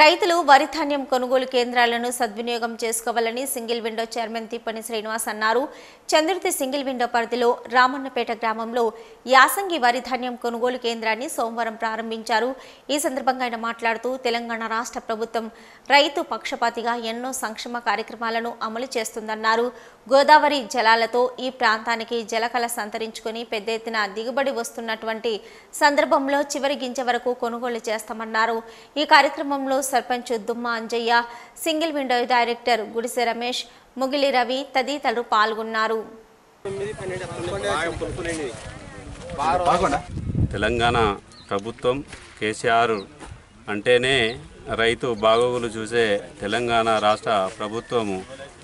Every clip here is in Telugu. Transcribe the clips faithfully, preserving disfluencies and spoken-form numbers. రైతులు వరి ధాన్యం కొనుగోలు కేంద్రాలను సద్వినియోగం చేసుకోవాలని single window chairman Tippani Srinivas అన్నారు. చంద్రుతి సింగిల్ విండో పరిధిలో రామన్నపేట గ్రామంలో యాసంగి వరి ధాన్యం కొనుగోలు కేంద్రాన్ని సోమవారం ప్రారంభించారు. ఈ సందర్భంగా ఆయన మాట్లాడుతూ తెలంగాణ రాష్ట్ర ప్రభుత్వం రైతు పక్షపాతిగా ఎన్నో సంక్షేమ కార్యక్రమాలను అమలు చేస్తుందన్నారు. గోదావరి జలాలతో ఈ ప్రాంతానికి జలకళ సంతరించుకొని పెద్ద ఎత్తున దిగుబడి వస్తున్నటువంటి సందర్భంలో చివరి గింజ వరకు కొనుగోలు చేస్తామన్నారు. ఈ కార్యక్రమంలో sarpanch Dumma Anjaiah single window director Gudise Ramesh Mugili Ravi तदितरुलु पाल्गोन्नारु. तेलंगाणा प्रभुत्वं केसीआर अंटेने रैतु बागोगुलु चूसे तेलंगाणा राष्ट्र प्रभुत्वं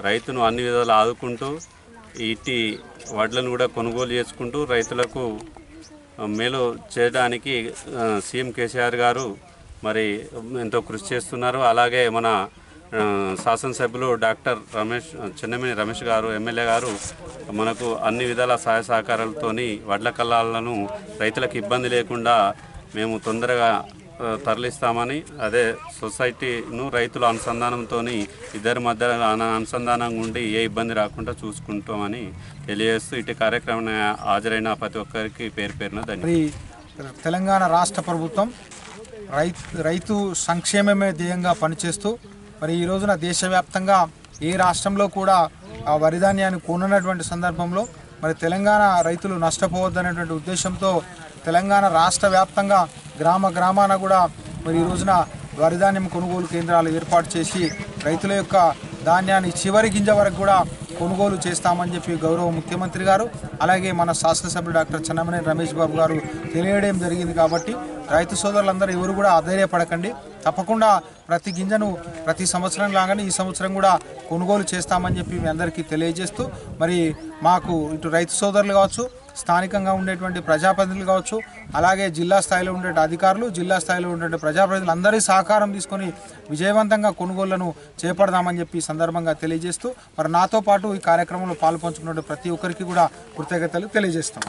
रैतुनु अन्नि विधाला आदुकुंटू इटी वड्लनु कूडा कोनुगोलु चेसुकुंटू रैतुलकु मेलु चेयडानिकी सीएम केसीआर गारु मरी एंतो कृषि चेस्तुन्नारु. अलागे मन शासन सभ्युलु डाक्टर रमेश चिन्नमेनी रमेश गारु एम्मेल्ये गारु मनकु अन्नि विधाल सहाय सहकारालतोनी वड्ल कल्लालनु रैतुलकु इब्बंदी लेकुंडा मेमु तोंदरगा तरलिस्तामनि अदे सोसैटीनु रैतुल अनुसंधानंतोनी इद्दरि मध्य अनुसंधानंगा उंडी ए इब्बंदी राकुंडा चूसुकुंटामनि तेलियजेस्तू इट कार्यक्रमानि हाजरैन प्रति ओक्करिकि पेरु पेरुन धन्यवादालु. तेलंगाण राष्ट्र प्रभुत्वं రైతు సంక్షేమమే ధ్యేయంగా పనిచేస్తూ మరి ఈ రోజున దేశవ్యాప్తంగా ఏ రాష్ట్రంలో కూడా ఆ వరి ధాన్యాన్ని కొననటువంటి సందర్భంలో మరి తెలంగాణ రైతులు నష్టపోవద్దనేటువంటి ఉద్దేశంతో తెలంగాణ రాష్ట్ర వ్యాప్తంగా గ్రామ గ్రామాన కూడా మరి ఈ రోజున వరి ధాన్యం కొనుగోలు కేంద్రాలు ఏర్పాటు చేసి రైతుల యొక్క ధాన్యాన్ని చివరి గింజ వరకు కూడా కొనుగోలు చేస్తామని చెప్పి గౌరవ ముఖ్యమంత్రి గారు అలాగే మన శాసనసభ్యుడు డాక్టర్ చెన్నమనేని రమేష్ బాబు గారు తెలియడం జరిగింది. కాబట్టి రైతు సోదరులందరూ ఎవరు కూడా ఆధైర్యపడకండి, తప్పకుండా ప్రతి గింజను ప్రతి సంవత్సరం లాగానే ఈ సంవత్సరం కూడా కొనుగోలు చేస్తామని చెప్పి మీ అందరికీ తెలియజేస్తూ మరి మాకు ఇటు రైతు సోదరులు కావచ్చు, స్థానికంగా ఉండేటువంటి ప్రజాప్రతినిధులు కావచ్చు, అలాగే జిల్లా స్థాయిలో ఉండే అధికారులు, జిల్లా స్థాయిలో ఉండే ప్రజాప్రతినిధులు అందరి సహకారం తీసుకొని విజయవంతంగా కొనుగోళ్లను చేపడదామని చెప్పి సందర్భంగా తెలియజేస్తూ మరి నాతో పాటు ఈ కార్యక్రమంలో పాల్పంచుకున్న ప్రతి ఒక్కరికి కూడా కృతజ్ఞతలు తెలియజేస్తాం.